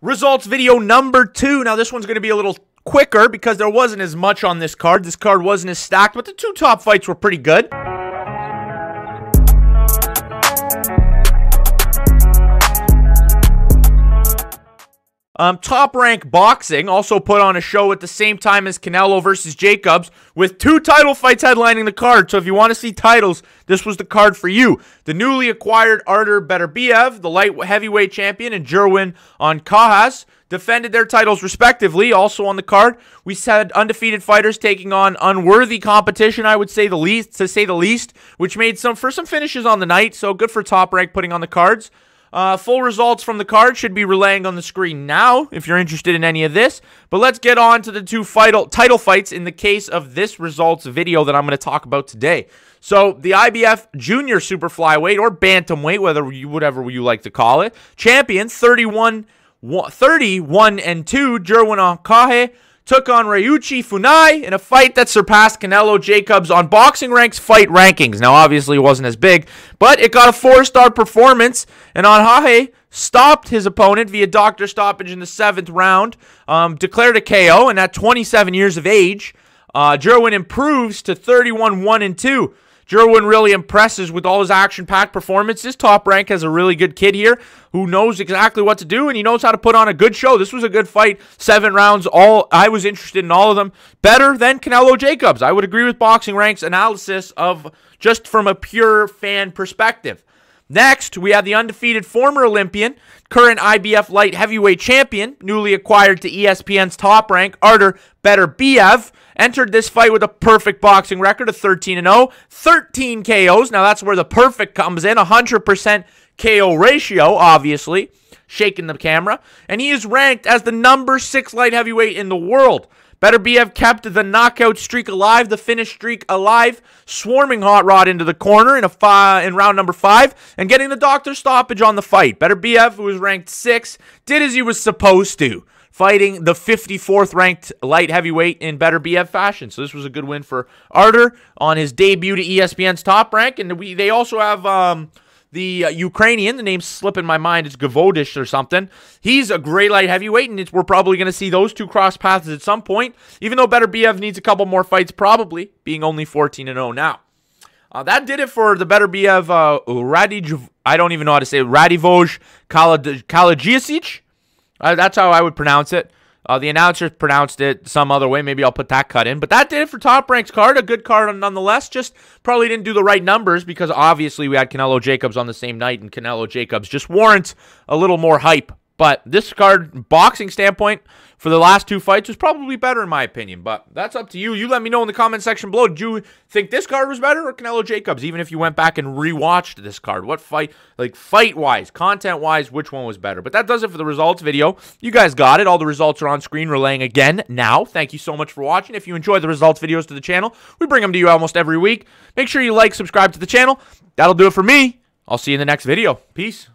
Results video number 2. Now, this one's going to be a little quicker because there wasn't as much on this card. This card wasn't as stacked, but the two top fights were pretty good. Top Rank Boxing also put on a show at the same time as Canelo versus Jacobs, with two title fights headlining the card. So if you want to see titles, this was the card for you. The newly acquired Artur Beterbiev, the light heavyweight champion, and Jerwin Ancajas defended their titles respectively. Also on the card, we had undefeated fighters taking on unworthy competition, I would say the least, to say the least, which made for some finishes on the night. So good for Top Rank putting on the cards. Full results from the card should be relaying on the screen now if you're interested in any of this. But let's get on to the two title fights in the case of this results video that I'm going to talk about today. So the IBF Junior Super Flyweight or Bantamweight, whatever you like to call it, champion 31-2 Jerwin Ancajas took on Rayuchi Funai in a fight that surpassed Canelo Jacobs on Boxing Rank's fight rankings. Now, obviously, it wasn't as big, but it got a 4-star performance, and Ancajas stopped his opponent via doctor stoppage in the 7th round, declared a KO, and at 27 years of age, Jerwin improves to 31-1-2. Jerwin really impresses with all his action-packed performances. Top Rank has a really good kid here who knows exactly what to do, and he knows how to put on a good show. This was a good fight. 7 rounds. I was interested in all of them. Better than Canelo Jacobs. I would agree with Boxing Rank's analysis of just from a pure fan perspective. Next, we have the undefeated former Olympian, current IBF light heavyweight champion, newly acquired to ESPN's Top Rank, Artur Beterbiev, entered this fight with a perfect boxing record of 13-0, 13 KOs. Now, that's where the perfect comes in, 100% KO ratio, obviously, shaking the camera. And he is ranked as the number 6 light heavyweight in the world. Beterbiev kept the knockout streak alive, the finish streak alive, swarming Hot Rod into the corner in round number 5 and getting the doctor stoppage on the fight. Beterbiev, who was ranked 6, did as he was supposed to, fighting the 54th ranked light heavyweight in Beterbiev fashion. So this was a good win for Artur on his debut to ESPN's Top Rank. And they also have the Ukrainian, the name's slipping my mind, it's Gavodish or something. He's a great light heavyweight, and we're probably going to see those two cross paths at some point, even though Beterbiev needs a couple more fights probably, being only 14-0 now. That did it for the Beterbiev I don't even know how to say it, Radivoje Kalajdzic. That's how I would pronounce it. The announcer pronounced it some other way. Maybe I'll put that cut in. But that did it for Top Rank's card. A good card nonetheless. Just probably didn't do the right numbers because obviously we had Canelo Jacobs on the same night, and Canelo Jacobs just warrants a little more hype. But this card, boxing standpoint, for the last two fights was probably better in my opinion. But that's up to you. You let me know in the comment section below. Did you think this card was better or Canelo Jacobs? Even if you went back and rewatched this card, what fight, like fight-wise, content-wise, which one was better? But that does it for the results video. You guys got it. All the results are on screen, relaying again now. Thank you so much for watching. If you enjoy the results videos to the channel, we bring them to you almost every week. Make sure you like, subscribe to the channel. That'll do it for me. I'll see you in the next video. Peace.